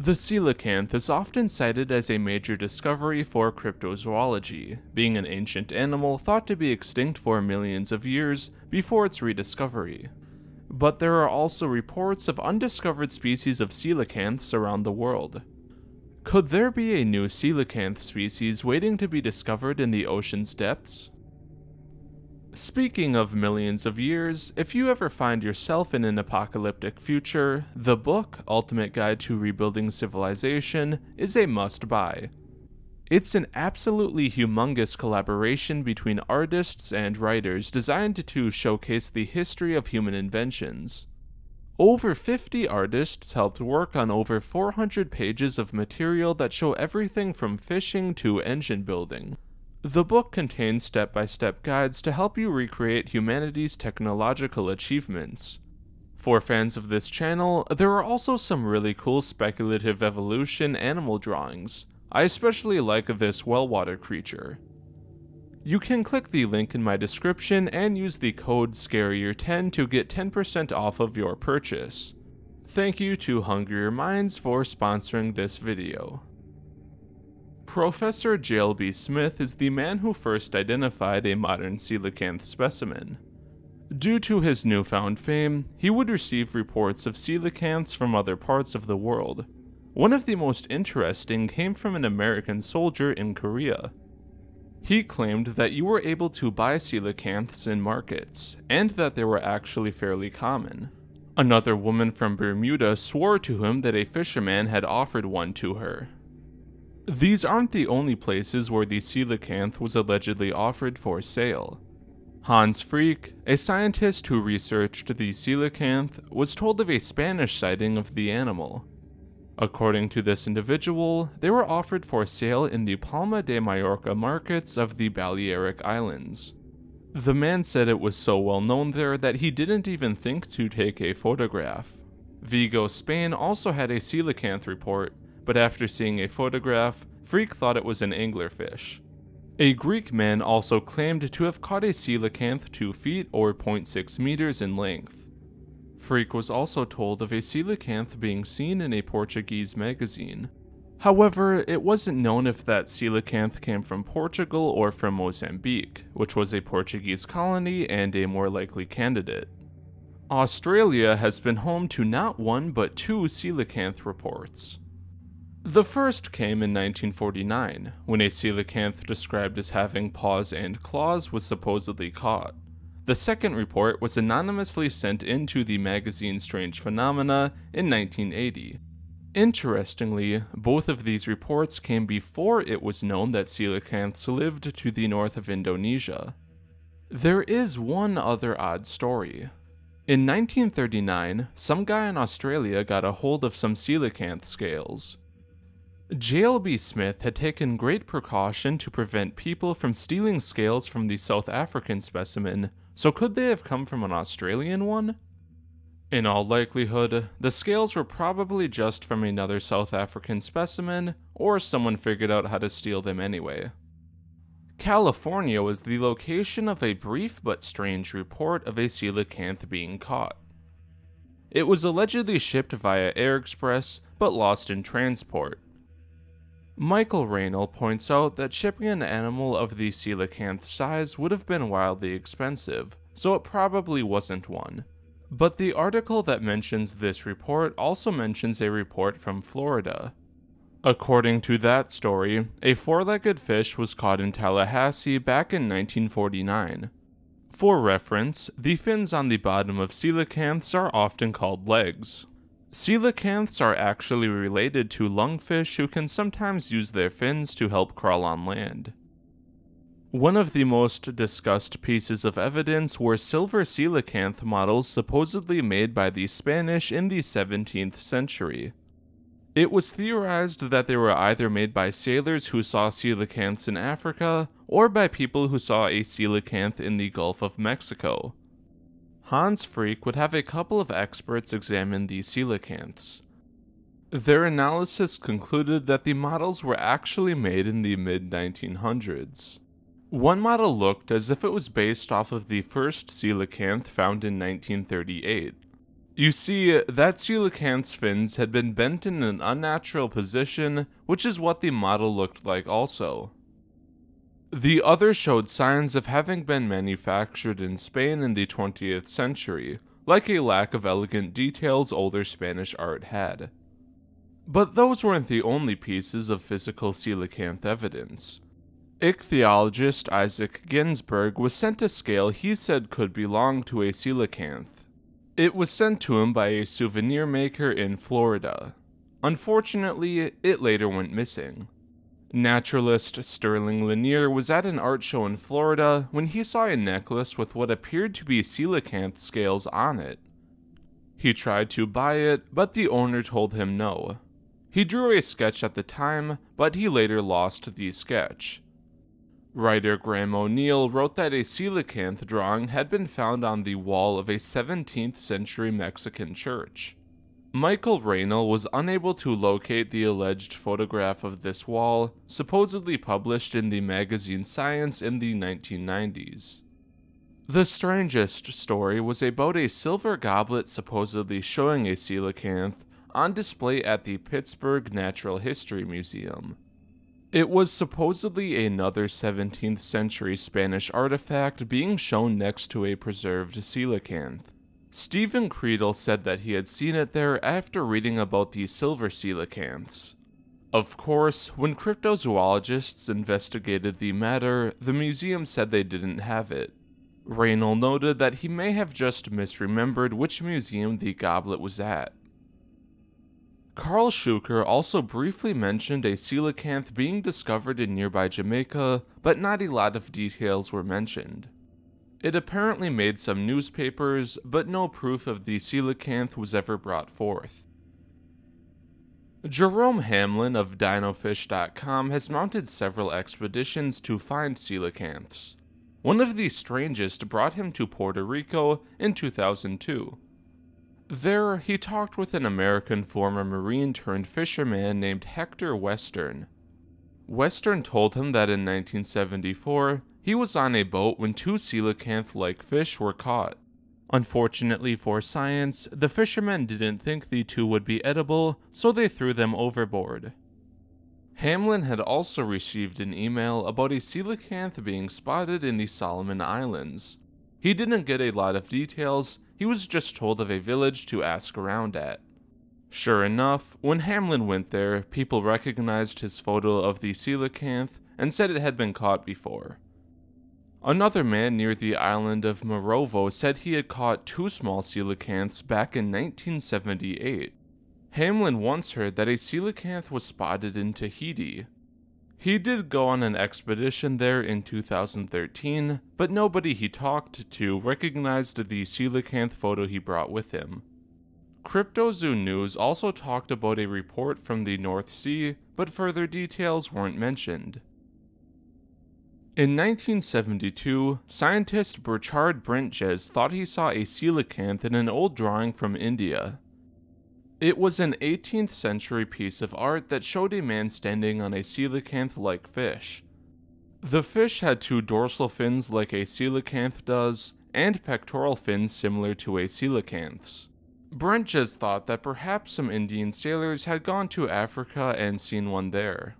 The coelacanth is often cited as a major discovery for cryptozoology, being an ancient animal thought to be extinct for millions of years before its rediscovery. But there are also reports of undiscovered species of coelacanths around the world. Could there be a new coelacanth species waiting to be discovered in the ocean's depths? Speaking of millions of years, if you ever find yourself in an apocalyptic future, the book, Ultimate Guide to Rebuilding Civilization, is a must-buy. It's an absolutely humongous collaboration between artists and writers designed to showcase the history of human inventions. Over 50 artists helped work on over 400 pages of material that show everything from fishing to engine building. The book contains step-by-step guides to help you recreate humanity's technological achievements. For fans of this channel, there are also some really cool speculative evolution animal drawings. I especially like this well water creature. You can click the link in my description and use the code SCARIER10 to get 10% off of your purchase. Thank you to Hungrier Minds for sponsoring this video. Professor JLB Smith is the man who first identified a modern coelacanth specimen. Due to his newfound fame, he would receive reports of coelacanths from other parts of the world. One of the most interesting came from an American soldier in Korea. He claimed that you were able to buy coelacanths in markets, and that they were actually fairly common. Another woman from Bermuda swore to him that a fisherman had offered one to her. These aren't the only places where the coelacanth was allegedly offered for sale. Hans Fricke, a scientist who researched the coelacanth, was told of a Spanish sighting of the animal. According to this individual, they were offered for sale in the Palma de Mallorca markets of the Balearic Islands. The man said it was so well known there that he didn't even think to take a photograph. Vigo, Spain also had a coelacanth report, but after seeing a photograph, Fricke thought it was an anglerfish. A Greek man also claimed to have caught a coelacanth 2 feet or 0.6 meters in length. Fricke was also told of a coelacanth being seen in a Portuguese magazine. However, it wasn't known if that coelacanth came from Portugal or from Mozambique, which was a Portuguese colony and a more likely candidate. Australia has been home to not one but 2 coelacanth reports. The first came in 1949, when a coelacanth described as having paws and claws was supposedly caught. The second report was anonymously sent into the magazine Strange Phenomena in 1980. Interestingly, both of these reports came before it was known that coelacanths lived to the north of Indonesia. There is one other odd story. In 1939, some guy in Australia got a hold of some coelacanth scales. JLB Smith had taken great precaution to prevent people from stealing scales from the South African specimen, so could they have come from an Australian one? In all likelihood, the scales were probably just from another South African specimen, or someone figured out how to steal them anyway. California was the location of a brief but strange report of a coelacanth being caught. It was allegedly shipped via Air Express, but lost in transport. Michael Raynal points out that shipping an animal of the coelacanth size would have been wildly expensive, so it probably wasn't one. But the article that mentions this report also mentions a report from Florida. According to that story, a 4-legged fish was caught in Tallahassee back in 1949. For reference, the fins on the bottom of coelacanths are often called legs. Coelacanths are actually related to lungfish who can sometimes use their fins to help crawl on land. One of the most discussed pieces of evidence were silver coelacanth models supposedly made by the Spanish in the 17th century. It was theorized that they were either made by sailors who saw coelacanths in Africa, or by people who saw a coelacanth in the Gulf of Mexico. Hans Fricke would have a couple of experts examine the coelacanths. Their analysis concluded that the models were actually made in the mid-1900s. One model looked as if it was based off of the first coelacanth found in 1938. You see, that coelacanth's fins had been bent in an unnatural position, which is what the model looked like also. The other showed signs of having been manufactured in Spain in the 20th century, like a lack of elegant details older Spanish art had. But those weren't the only pieces of physical coelacanth evidence. Ichthyologist Isaac Ginsburg was sent a scale he said could belong to a coelacanth. It was sent to him by a souvenir maker in Florida. Unfortunately, it later went missing. Naturalist Sterling Lanier was at an art show in Florida when he saw a necklace with what appeared to be coelacanth scales on it. He tried to buy it, but the owner told him no. He drew a sketch at the time, but he later lost the sketch. Writer Graham O'Neill wrote that a coelacanth drawing had been found on the wall of a 17th century Mexican church. Michael Raynal was unable to locate the alleged photograph of this wall, supposedly published in the magazine Science in the 1990s. The strangest story was about a silver goblet supposedly showing a coelacanth on display at the Pittsburgh Natural History Museum. It was supposedly another 17th century Spanish artifact being shown next to a preserved coelacanth. Stephen Creedle said that he had seen it there after reading about the silver coelacanths. Of course, when cryptozoologists investigated the matter, the museum said they didn't have it. Raynal noted that he may have just misremembered which museum the goblet was at. Carl Schuker also briefly mentioned a coelacanth being discovered in nearby Jamaica, but not a lot of details were mentioned. It apparently made some newspapers, but no proof of the coelacanth was ever brought forth. Jerome Hamlin of Dinofish.com has mounted several expeditions to find coelacanths. One of the strangest brought him to Puerto Rico in 2002. There, he talked with an American former Marine turned fisherman named Hector Western. Western told him that in 1974, he was on a boat when two coelacanth-like fish were caught. Unfortunately for science, the fishermen didn't think the two would be edible, so they threw them overboard. Hamlin had also received an email about a coelacanth being spotted in the Solomon Islands. He didn't get a lot of details, he was just told of a village to ask around at. Sure enough, when Hamlin went there, people recognized his photo of the coelacanth and said it had been caught before. Another man near the island of Morovo said he had caught two small coelacanths back in 1978. Hamlin once heard that a coelacanth was spotted in Tahiti. He did go on an expedition there in 2013, but nobody he talked to recognized the coelacanth photo he brought with him. Cryptozoo News also talked about a report from the North Sea, but further details weren't mentioned. In 1972, scientist Burchard Brentjes thought he saw a coelacanth in an old drawing from India. It was an 18th century piece of art that showed a man standing on a coelacanth-like fish. The fish had two dorsal fins like a coelacanth does, and pectoral fins similar to a coelacanth's. Brentjes thought that perhaps some Indian sailors had gone to Africa and seen one there.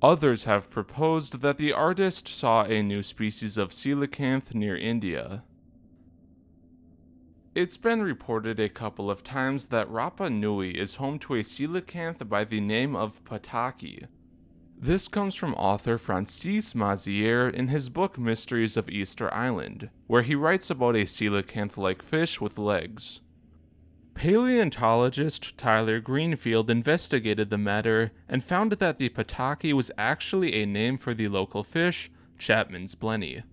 Others have proposed that the artist saw a new species of coelacanth near India. It's been reported a couple of times that Rapa Nui is home to a coelacanth by the name of Pataki. This comes from author Francis Maziere in his book Mysteries of Easter Island, where he writes about a coelacanth-like fish with legs. Paleontologist Tyler Greenfield investigated the matter and found that the Pataki was actually a name for the local fish, Chapman's blenny.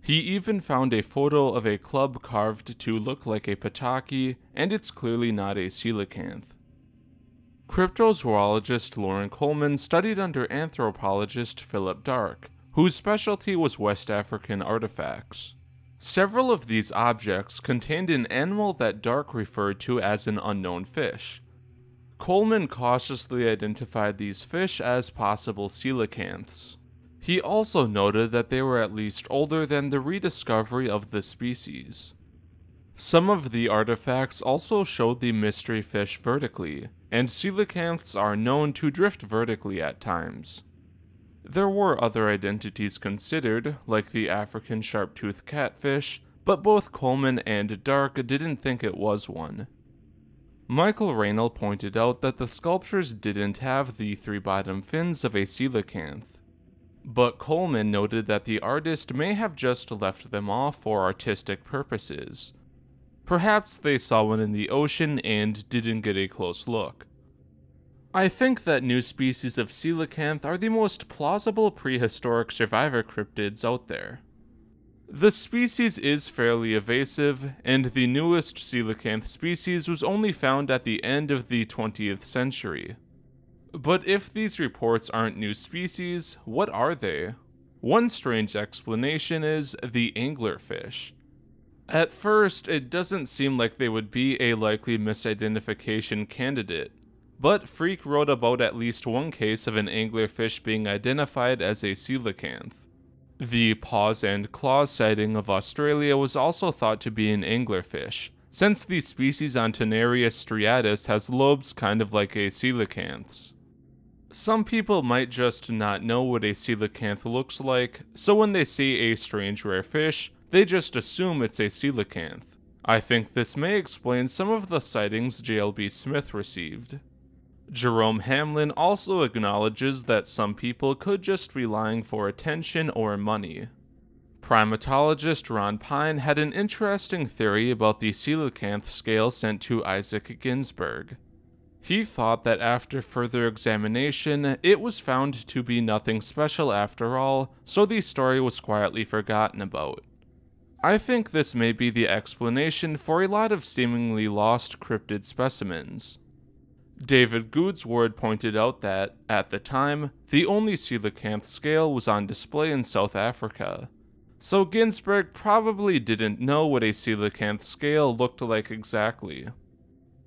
He even found a photo of a club carved to look like a Pataki, and it's clearly not a coelacanth. Cryptozoologist Loren Coleman studied under anthropologist Philip Dark, whose specialty was West African artifacts. Several of these objects contained an animal that Dark referred to as an unknown fish. Coleman cautiously identified these fish as possible coelacanths. He also noted that they were at least older than the rediscovery of the species. Some of the artifacts also show the mystery fish vertically, and coelacanths are known to drift vertically at times. There were other identities considered, like the African sharp-toothed catfish, but both Coleman and Dark didn't think it was one. Michael Raynal pointed out that the sculptures didn't have the three bottom fins of a coelacanth, but Coleman noted that the artist may have just left them off for artistic purposes. Perhaps they saw one in the ocean and didn't get a close look. I think that new species of coelacanth are the most plausible prehistoric survivor cryptids out there. The species is fairly invasive, and the newest coelacanth species was only found at the end of the 20th century. But if these reports aren't new species, what are they? One strange explanation is the anglerfish. At first, it doesn't seem like they would be a likely misidentification candidate, but Fricke wrote about at least one case of an anglerfish being identified as a coelacanth. The paws and claws sighting of Australia was also thought to be an anglerfish, since the species Antinarius striatus has lobes kind of like a coelacanth's. Some people might just not know what a coelacanth looks like, so when they see a strange rare fish, they just assume it's a coelacanth. I think this may explain some of the sightings JLB Smith received. Jerome Hamlin also acknowledges that some people could just be lying for attention or money. Primatologist Ron Pine had an interesting theory about the coelacanth scale sent to Isaac Ginsburg. He thought that after further examination, it was found to be nothing special after all, so the story was quietly forgotten about. I think this may be the explanation for a lot of seemingly lost cryptid specimens. David Goodsward pointed out that, at the time, the only coelacanth scale was on display in South Africa. So Ginsburg probably didn't know what a coelacanth scale looked like exactly.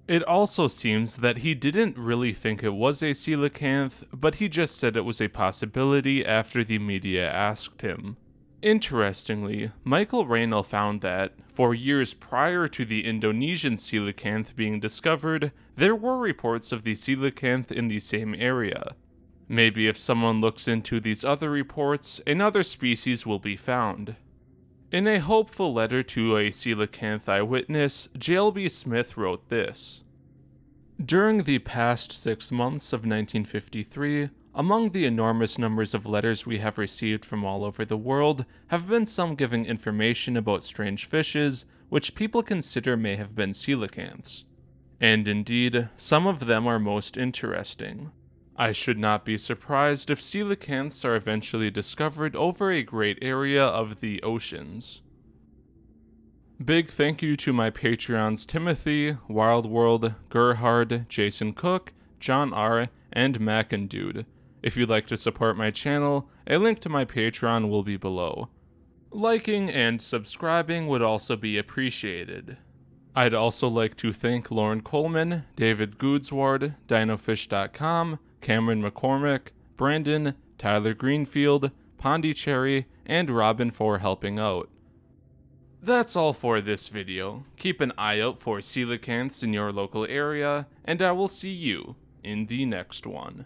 It also seems that he didn't really think it was a coelacanth, but he just said it was a possibility after the media asked him. Interestingly, Michael Raynal found that, for years prior to the Indonesian coelacanth being discovered, there were reports of the coelacanth in the same area. Maybe if someone looks into these other reports, another species will be found. In a hopeful letter to a coelacanth eyewitness, JLB Smith wrote this. During the past 6 months of 1953, among the enormous numbers of letters we have received from all over the world have been some giving information about strange fishes, which people consider may have been coelacanths. And indeed, some of them are most interesting. I should not be surprised if coelacanths are eventually discovered over a great area of the oceans. Big thank you to my Patreons Timothy, Wild World, Gerhard, Jason Cook, John R., and Mackindude. If you'd like to support my channel, a link to my Patreon will be below. Liking and subscribing would also be appreciated. I'd also like to thank Loren Coleman, David Goodsward, Dinofish.com, Cameron McCormick, Brandon, Tyler Greenfield, Pondicherry, and Robin for helping out. That's all for this video. Keep an eye out for coelacanths in your local area, and I will see you in the next one.